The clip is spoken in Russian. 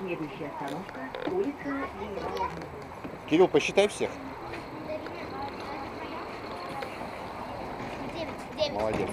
Следующая остановка – улица Генерала. Кирилл, посчитай всех. 9. Молодец.